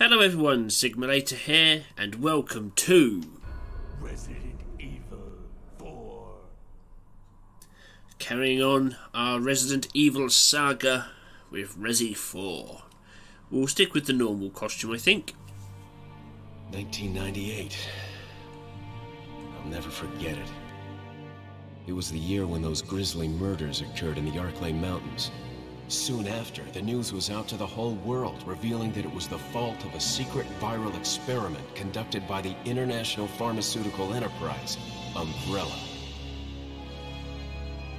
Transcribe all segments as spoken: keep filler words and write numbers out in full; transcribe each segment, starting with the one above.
Hello everyone, Sigma Later here, and welcome to Resident Evil four. Carrying on our Resident Evil saga with Resi four. We'll stick with the normal costume, I think. nineteen ninety-eight. I'll never forget it. It was the year when those grisly murders occurred in the Arklay Mountains. Soon after, the news was out to the whole world, revealing that it was the fault of a secret viral experiment conducted by the international pharmaceutical enterprise, Umbrella.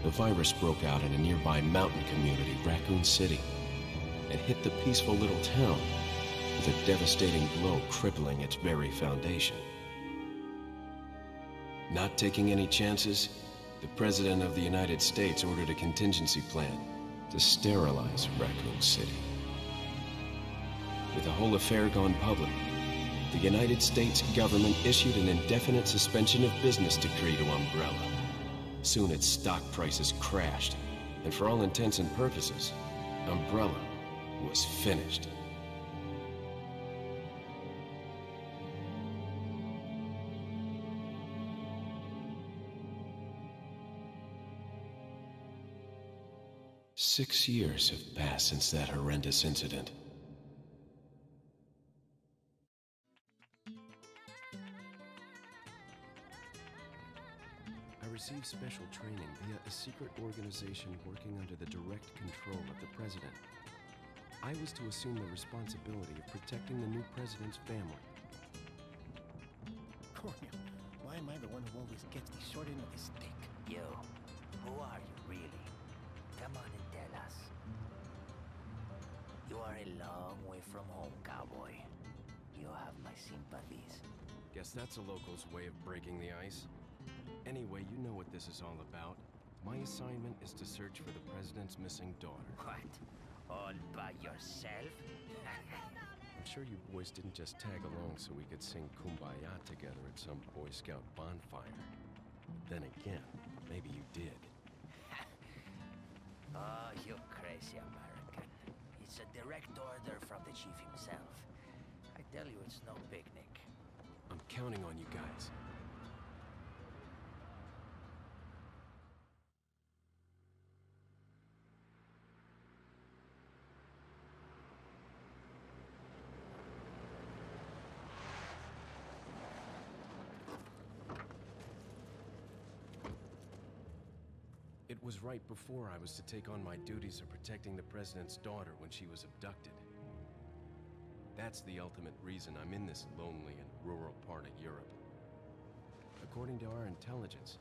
The virus broke out in a nearby mountain community, Raccoon City, and hit the peaceful little town with a devastating blow crippling its very foundation. Not taking any chances, the President of the United States ordered a contingency plan to sterilize Raccoon City. With the whole affair gone public, the United States government issued an indefinite suspension of business decree to Umbrella. Soon its stock prices crashed, and for all intents and purposes, Umbrella was finished. Six years have passed since that horrendous incident. I received special training via a secret organization working under the direct control of the president. I was to assume the responsibility of protecting the new president's family. Cornel, why am I the one who always gets the short end of the stick? Yo, who are you really? Come on and tell us. You are a long way from home, cowboy. You have my sympathies. Guess that's a local's way of breaking the ice. Anyway, you know what this is all about. My assignment is to search for the president's missing daughter. What? All by yourself? I'm sure you boys didn't just tag along so we could sing Kumbaya together at some Boy Scout bonfire. Then again, maybe you did. Oh, you crazy American. It's a direct order from the chief himself. I tell you, it's no picnic. I'm counting on you guys. It was right before I was to take on my duties of protecting the president's daughter when she was abducted. That's the ultimate reason I'm in this lonely and rural part of Europe. According to our intelligence,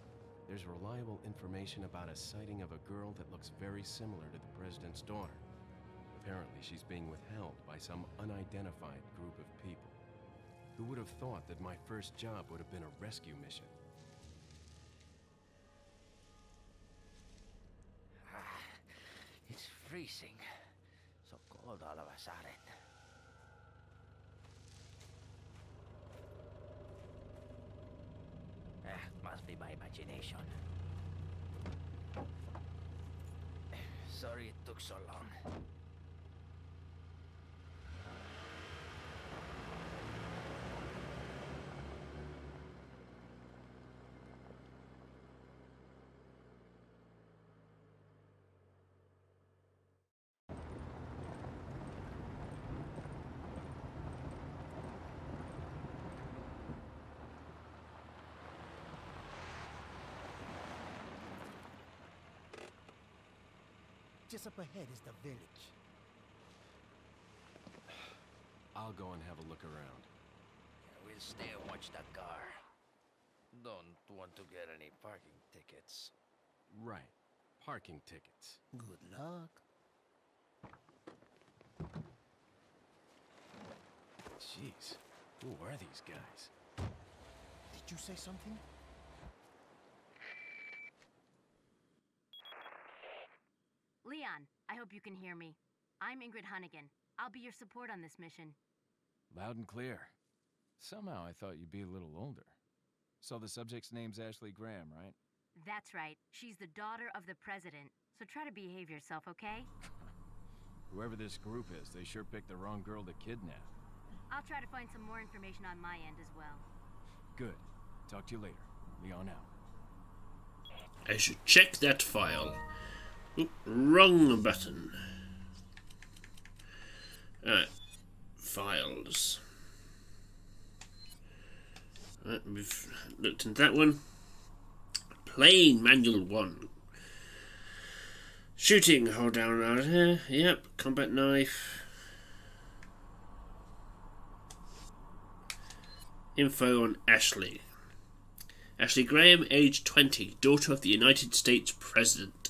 there's reliable information about a sighting of a girl that looks very similar to the president's daughter. Apparently, she's being withheld by some unidentified group of people. Who would have thought that my first job would have been a rescue mission? Freezing. So cold all of us are in. Eh, must be my imagination. Sorry it took so long. Just up ahead is the village. I'll go and have a look around. Yeah, we'll stay and watch that car. Don't want to get any parking tickets. Right. Parking tickets. Good luck. Jeez. Who are these guys? Did you say something? Leon, I hope you can hear me. I'm Ingrid Hunnigan. I'll be your support on this mission. Loud and clear. Somehow I thought you'd be a little older. So the subject's name's Ashley Graham, right? That's right. She's the daughter of the president. So try to behave yourself, okay? Whoever this group is, they sure picked the wrong girl to kidnap. I'll try to find some more information on my end as well. Good. Talk to you later. Leon out. I should check that file. Oop, wrong button. Alright. Files. Alright, we've looked into that one. Playing manual one. Shooting, hold down around here. Yep, combat knife. Info on Ashley. Ashley Graham, age twenty, daughter of the United States President.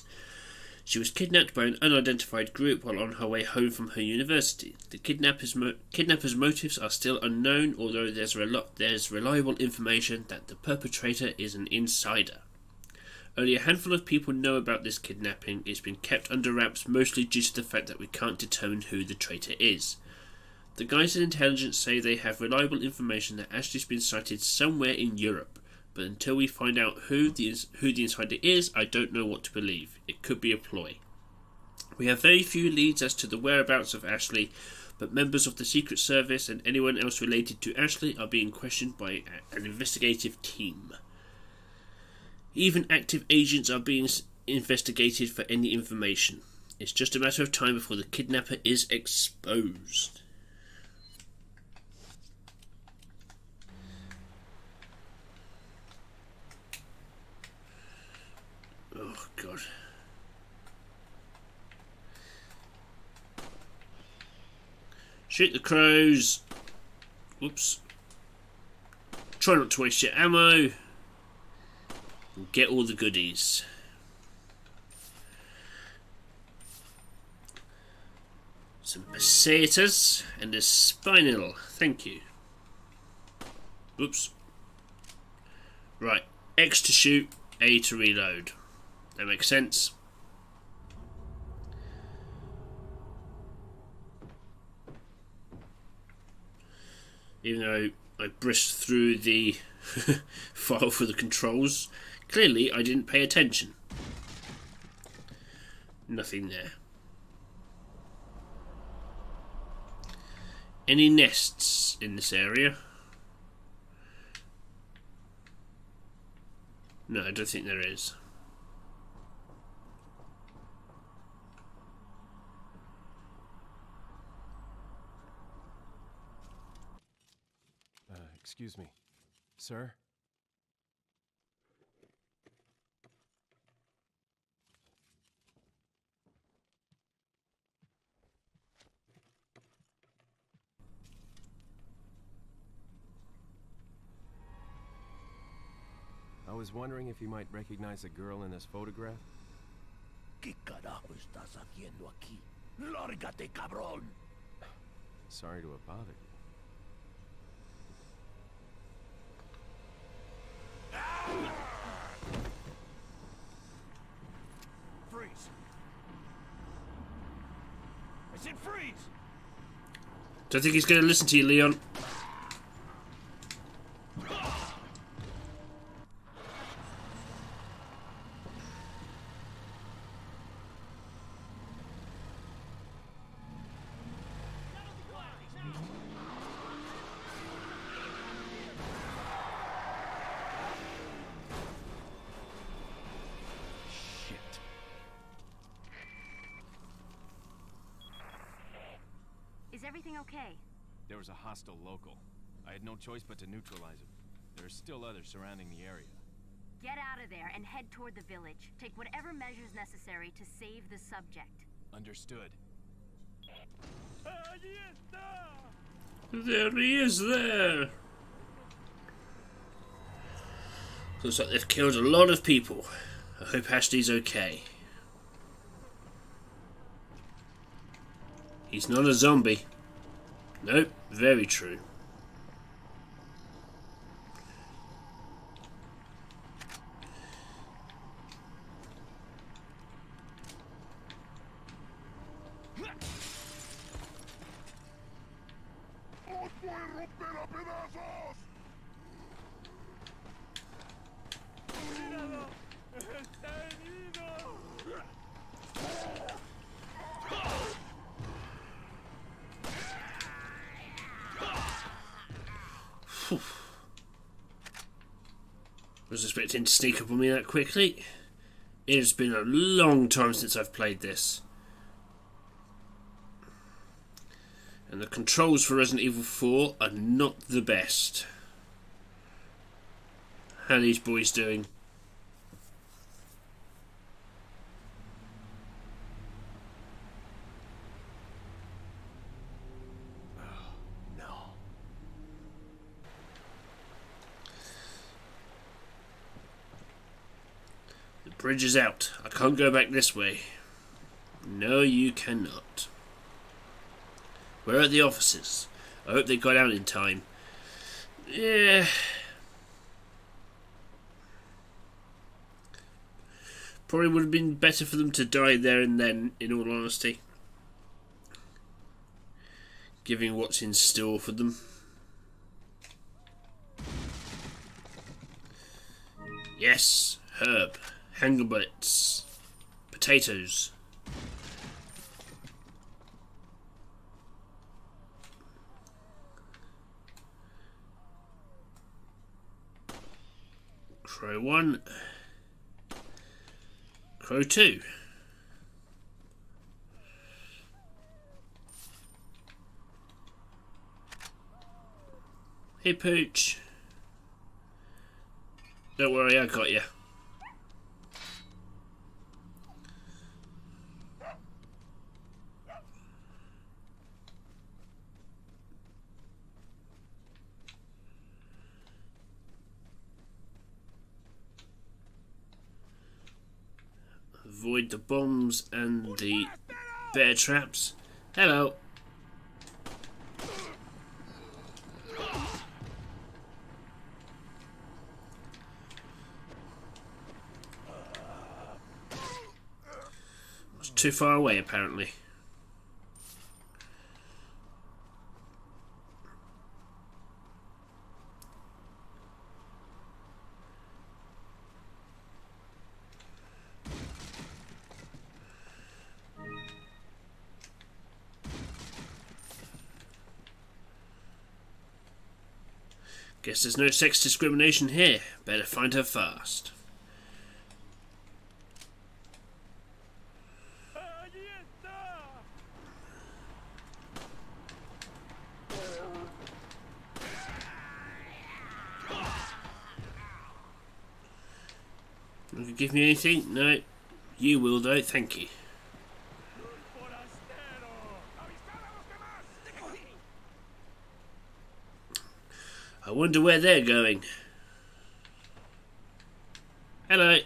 She was kidnapped by an unidentified group while on her way home from her university. The kidnappers' mo kidnappers' motives are still unknown, although there's, rel there's reliable information that the perpetrator is an insider. Only a handful of people know about this kidnapping. It's been kept under wraps mostly due to the fact that we can't determine who the traitor is. The guys in intelligence say they have reliable information that Ashley's been sighted somewhere in Europe, but until we find out who the, who the insider is, I don't know what to believe. It could be a ploy. We have very few leads as to the whereabouts of Ashley, but members of the Secret Service and anyone else related to Ashley are being questioned by an investigative team. Even active agents are being investigated for any information. It's just a matter of time before the kidnapper is exposed. Oh, God. Shoot the crows. Whoops. Try not to waste your ammo. And get all the goodies. Some pesetas and a spinel. Thank you. Whoops. Right. X to shoot, A to reload. That makes sense. Even though I brushed through the file for the controls, clearly I didn't pay attention. Nothing there. Any nests in this area? No, I don't think there is. Excuse me, sir? I was wondering if you might recognize a girl in this photograph. ¿Qué carajo estás haciendo aquí? ¡Lárgate, cabrón! Sorry to have bothered you. Freeze. I said freeze. Don't think he's going to listen to you, Leon. Okay. There was a hostile local. I had no choice but to neutralize him. There are still others surrounding the area. Get out of there and head toward the village. Take whatever measures necessary to save the subject. Understood. There he is there. Looks like they've killed a lot of people. I hope Ashley's okay. He's not a zombie. Nope, very true. Whew. I was expecting to sneak up on me that quickly. It has been a long time since I've played this. And the controls for Resident Evil four are not the best. How are these boys doing? Oh, no. The bridge is out. I can't go back this way. No, you cannot. Where are the officers? I hope they got out in time. Yeah. Probably would have been better for them to die there and then, in all honesty. Given what's in store for them. Yes, herb, hanger bullets, potatoes. Crow one, crow two. Hey Pooch, don't worry, I got you. Avoid the bombs and the bear traps. Hello. It's too far away, apparently. Guess there's no sex discrimination here. Better find her fast. Will you give me anything? No. You will though, thank you. I wonder where they're going. Hello.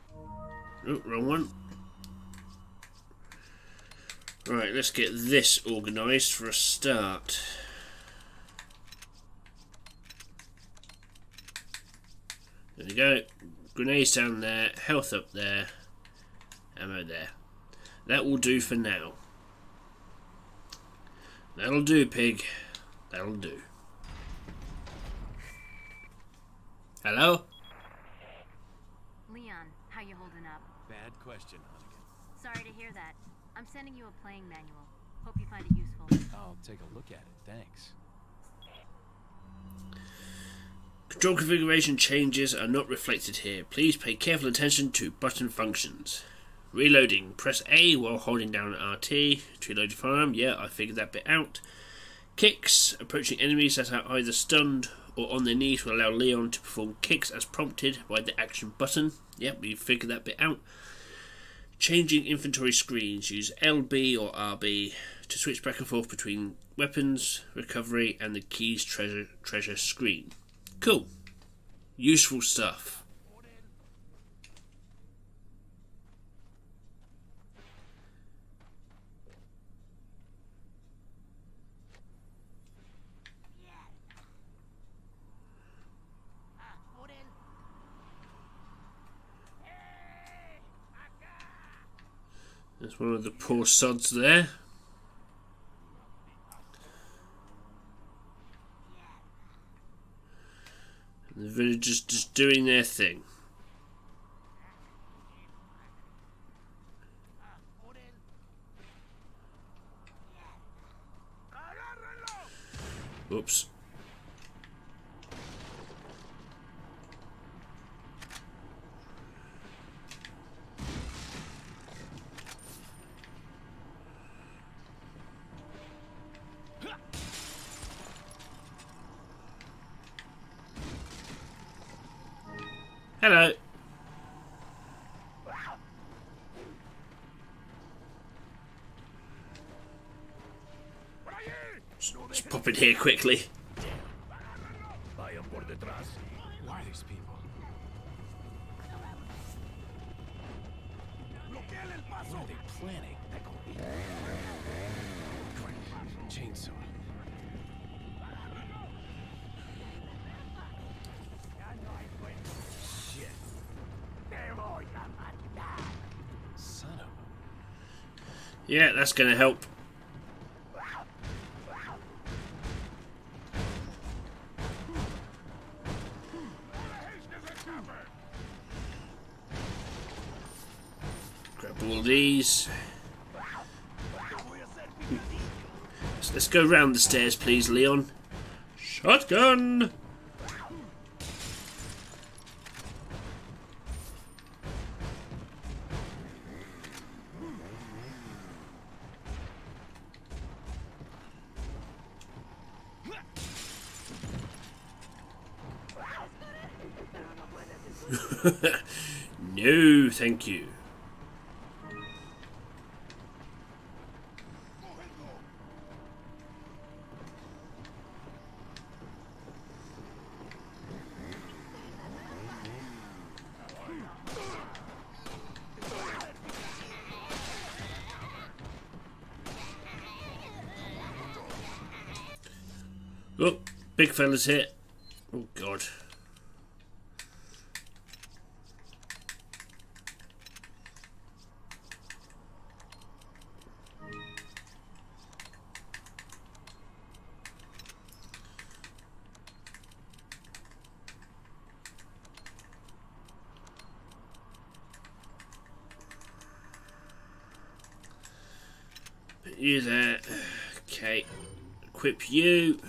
Oh, wrong one. Right, let's get this organised for a start. There we go. Grenades down there, health up there, ammo there. That will do for now. That'll do, pig. That'll do. Hello? Leon, how you holding up? Bad question, Hunnigan. Sorry to hear that. I'm sending you a playing manual. Hope you find it useful. I'll take a look at it, thanks. Control configuration changes are not reflected here. Please pay careful attention to button functions. Reloading. Press A while holding down R T. To reload your firearm. Yeah, I figured that bit out. Kicks. Approaching enemies that are either stunned or on their knees will allow Leon to perform kicks as prompted by the action button. Yep, we figured that bit out. Changing inventory screens. Use L B or R B to switch back and forth between weapons, recovery, and the keys treasure, treasure screen. Cool. Useful stuff. That's one of the poor sods there. The villagers just doing their thing. Oops. Hello. Let's pop in here quickly. Why are these people? What are they planning? Chainsaw. Yeah, that's going to help. Grab all these. So let's go round the stairs, please, Leon. Shotgun! No, thank you. Oh, big fella's here. Oh, God. You there. Okay. Equip you.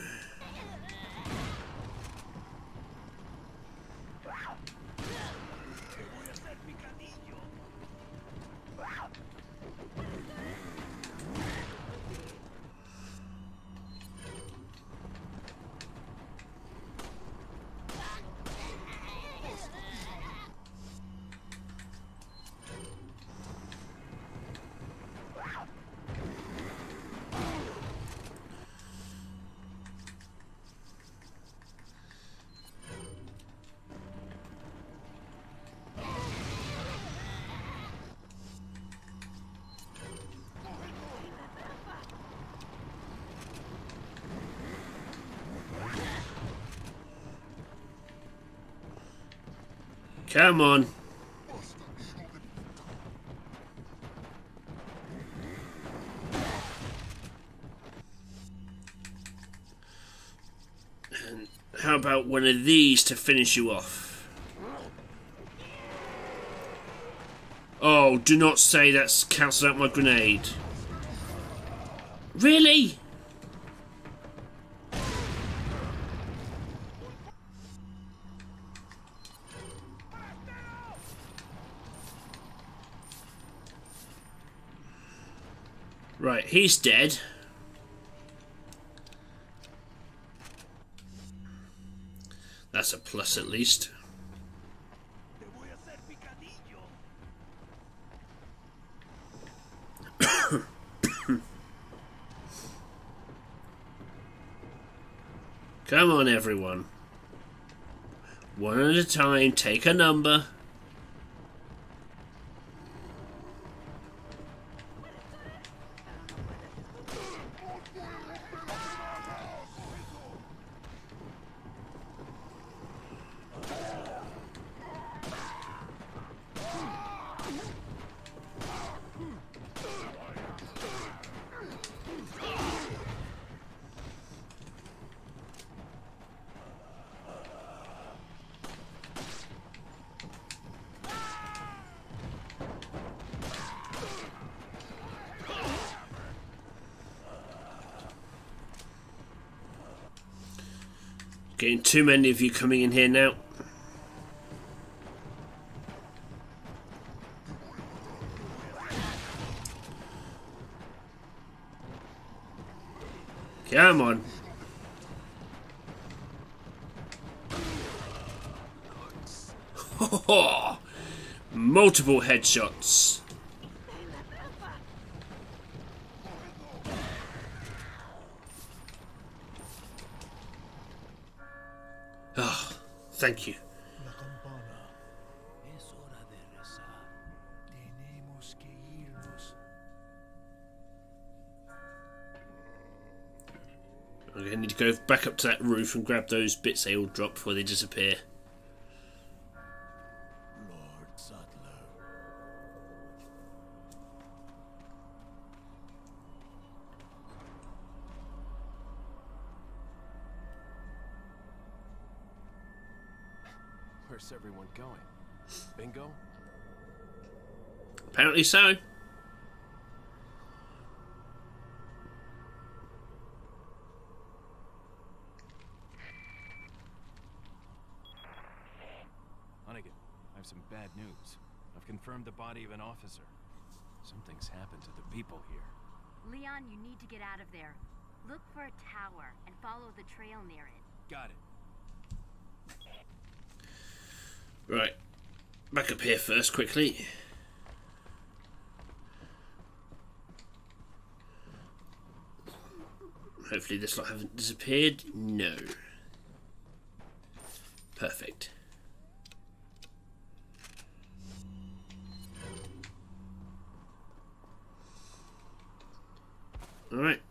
Come on. And how about one of these to finish you off? Oh, do not say that's cancelled out my grenade. Really? Right, he's dead. That's a plus at least. Come on, everyone. One at a time, take a number. Getting too many of you coming in here now. Come on. Oh, multiple headshots. Oh, thank you. Okay, I need to go back up to that roof and grab those bits they all drop before they disappear. Where's everyone going? Bingo? Apparently so. Hunnigan, I have some bad news. I've confirmed the body of an officer. Something's happened to the people here. Leon, you need to get out of there. Look for a tower and follow the trail near it. Got it. Right, back up here first, quickly. Hopefully this lot hasn't disappeared. No. Perfect. Alright.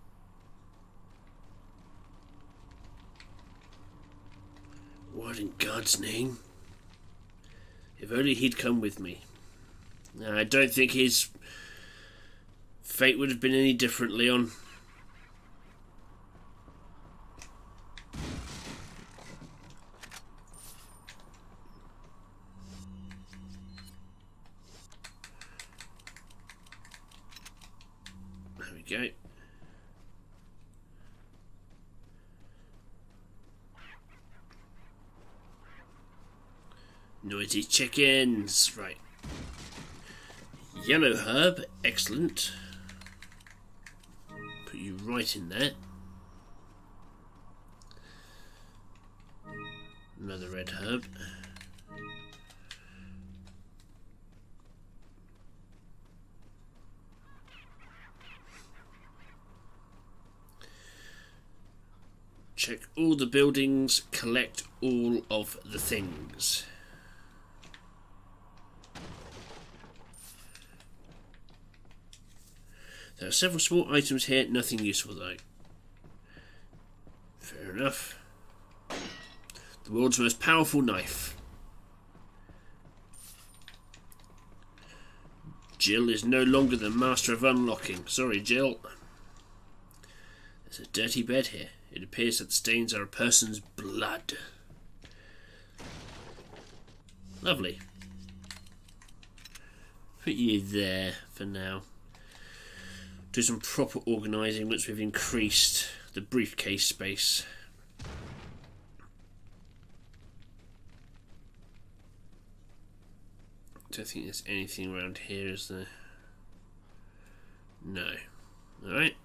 What in God's name? If only he'd come with me. I don't think his fate would have been any different, Leon. There we go. Noisy chickens. Right. Yellow herb. Excellent. Put you right in there. Another red herb. Check all the buildings. Collect all of the things. There are several small items here, nothing useful though. Fair enough. The world's most powerful knife. Jill is no longer the master of unlocking. Sorry, Jill. There's a dirty bed here. It appears that the stains are a person's blood. Lovely. Put you there for now. Do some proper organising once we've increased the briefcase space. Don't think there's anything around here, is there? No. Alright.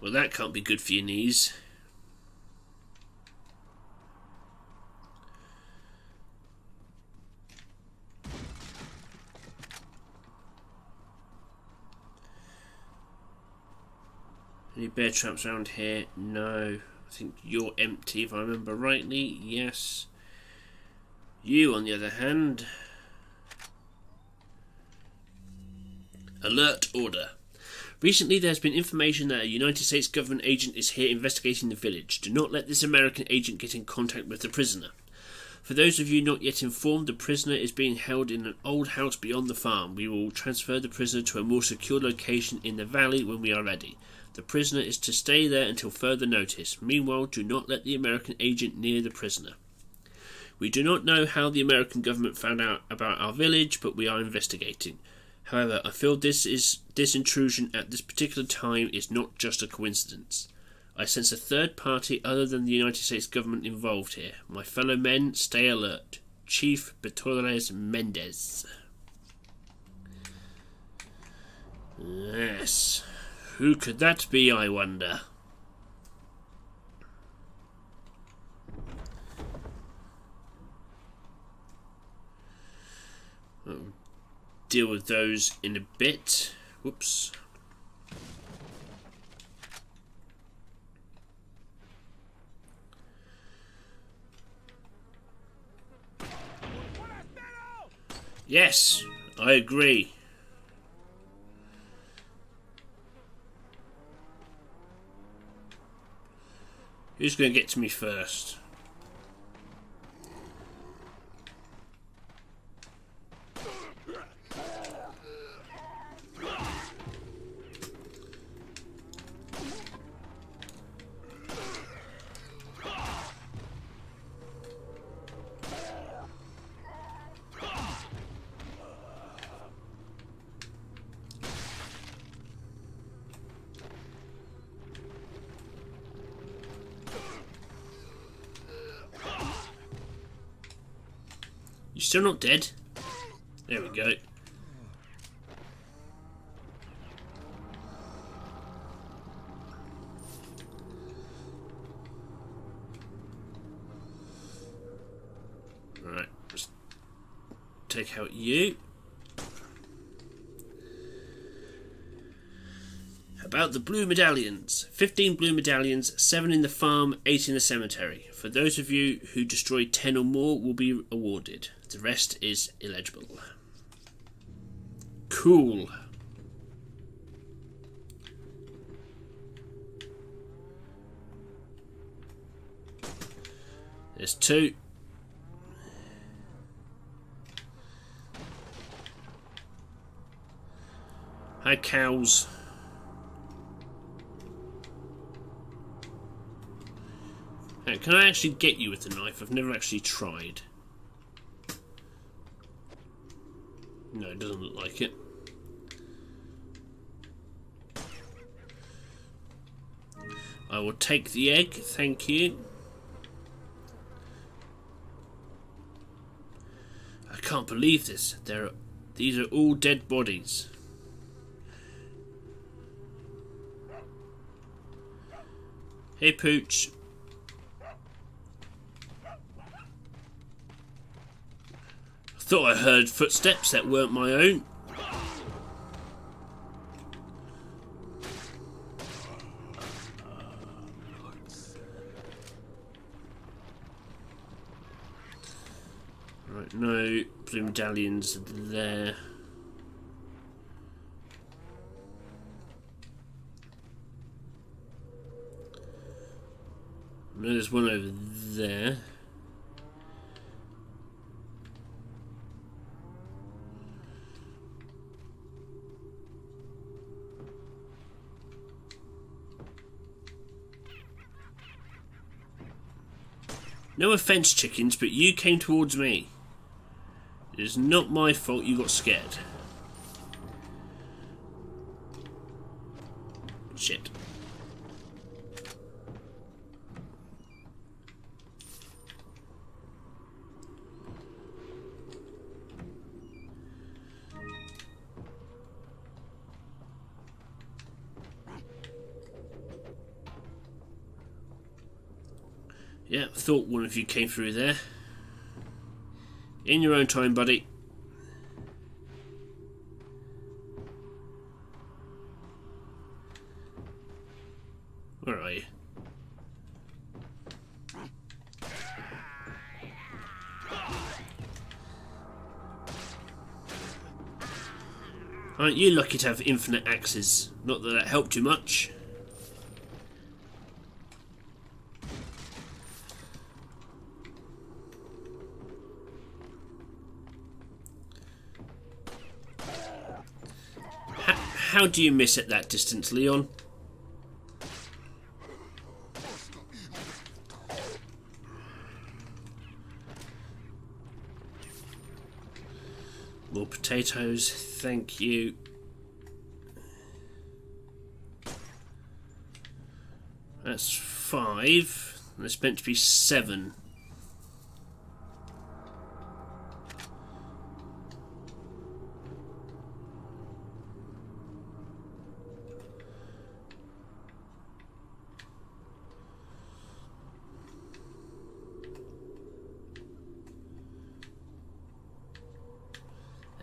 Well, that can't be good for your knees. Any bear traps around here? No. I think you're empty, if I remember rightly. Yes. You, on the other hand... Alert order. Recently, there has been information that a United States government agent is here investigating the village. Do not let this American agent get in contact with the prisoner. For those of you not yet informed, the prisoner is being held in an old house beyond the farm. We will transfer the prisoner to a more secure location in the valley when we are ready. The prisoner is to stay there until further notice. Meanwhile, do not let the American agent near the prisoner. We do not know how the American government found out about our village, but we are investigating. However, I feel this is this intrusion at this particular time is not just a coincidence. I sense a third party other than the United States government involved here. My fellow men, stay alert. Chief Betores Mendez. Yes. Who could that be, I wonder? I'll deal with those in a bit. Whoops. Yes, I agree. Who's going to get to me first? Still not dead. There we go. Alright, just take out you. About the blue medallions. Fifteen blue medallions, seven in the farm, eight in the cemetery. For those of you who destroy ten or more will be awarded. The rest is illegible. Cool. There's two. Hi, cows. Now, can I actually get you with the knife? I've never actually tried. No, it doesn't look like it. I will take the egg, thank you. I can't believe this. There are, these are all dead bodies. Hey, Pooch. Thought I heard footsteps that weren't my own. Right, no blue medallions there. No, there's one over there. No offence, chickens, but you came towards me. It is not my fault you got scared. Shit. Yeah, I thought one of you came through there. In your own time, buddy. Where are you? Aren't you lucky to have infinite axes? Not that that helped you much. How do you miss at that distance, Leon? potatoes, thank you. That's five. That's meant to be seven.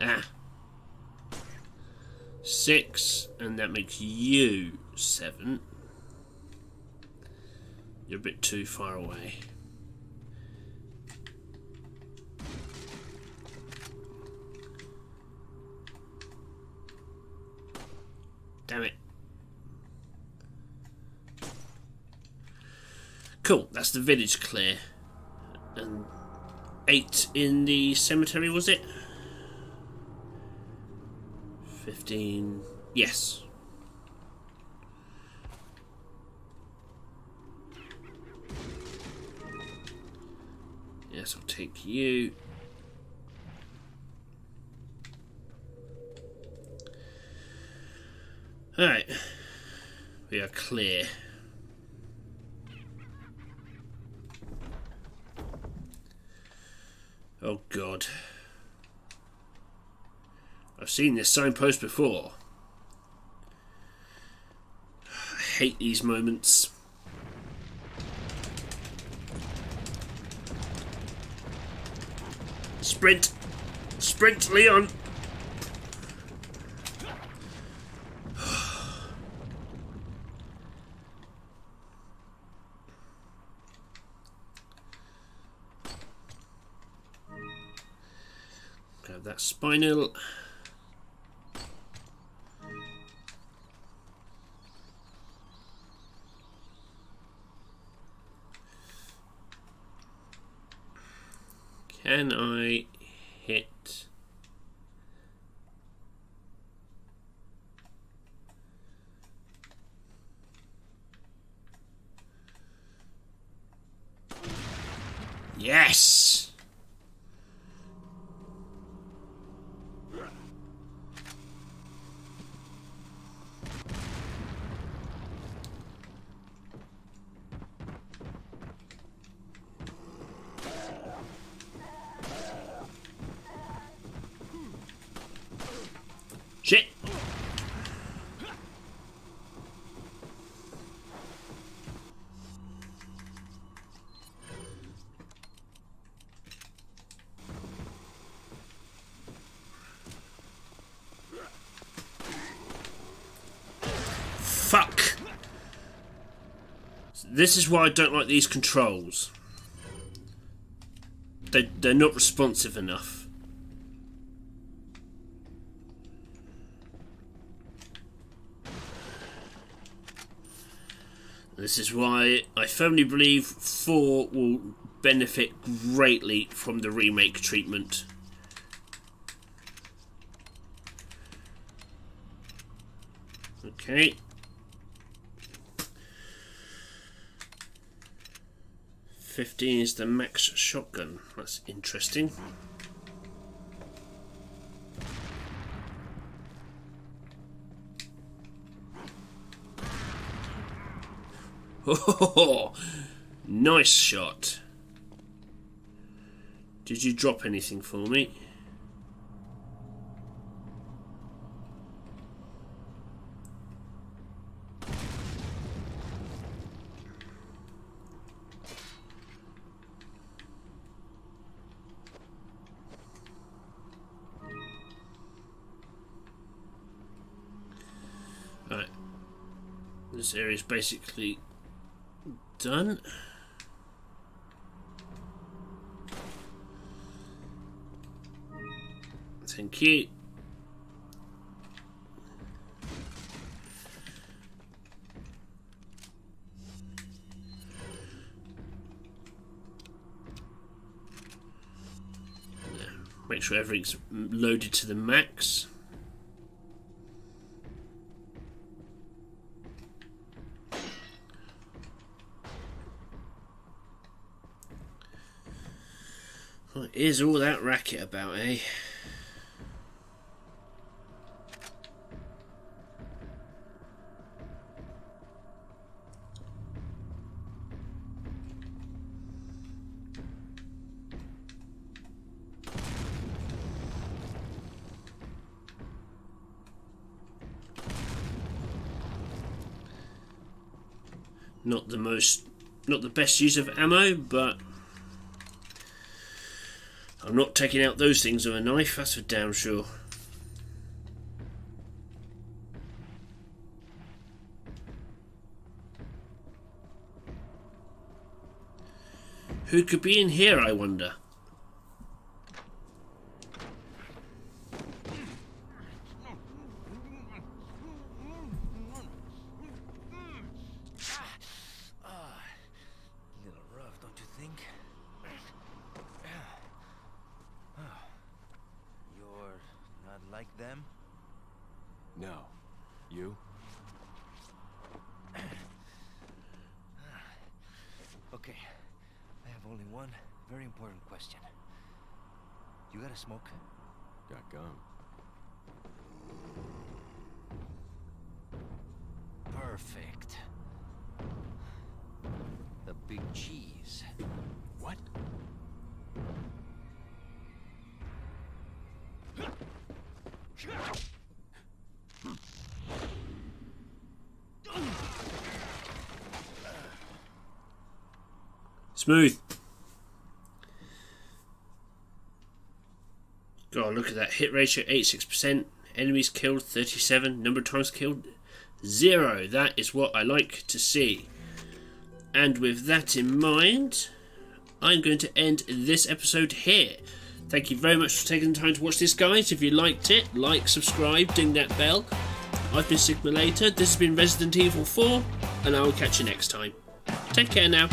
Ah. Six, and that makes you seven. You're a bit too far away. Damn it. Cool, that's the village clear. And eight in the cemetery, was it? Fifteen, yes. Yes, I'll take you. Alright, we are clear. Oh God. I've seen this signpost before. I hate these moments. Sprint! Sprint, Leon! Grab that spinal. Can I hit? Yes. Shit! Fuck! This is why I don't like these controls. They, they're not responsive enough. This is why I firmly believe four will benefit greatly from the remake treatment. Okay. fifteen is the max shotgun. That's interesting. Oh, nice shot. Did you drop anything for me? All right. This area is basically done. Thank you. Make sure everything's loaded to the max. What is all that racket about, eh? not the most, not the best use of ammo, but I'm not taking out those things with a knife, that's for damn sure. Who could be in here, I wonder? Smooth. God, look at that. Hit ratio eighty-six percent. Enemies killed thirty-seven. Number of times killed zero. That is what I like to see. And with that in mind, I'm going to end this episode here. Thank you very much for taking the time to watch this, guys. If you liked it, like, subscribe, ding that bell. I've been Sigma Later. This has been Resident Evil four, and I will catch you next time. Take care now.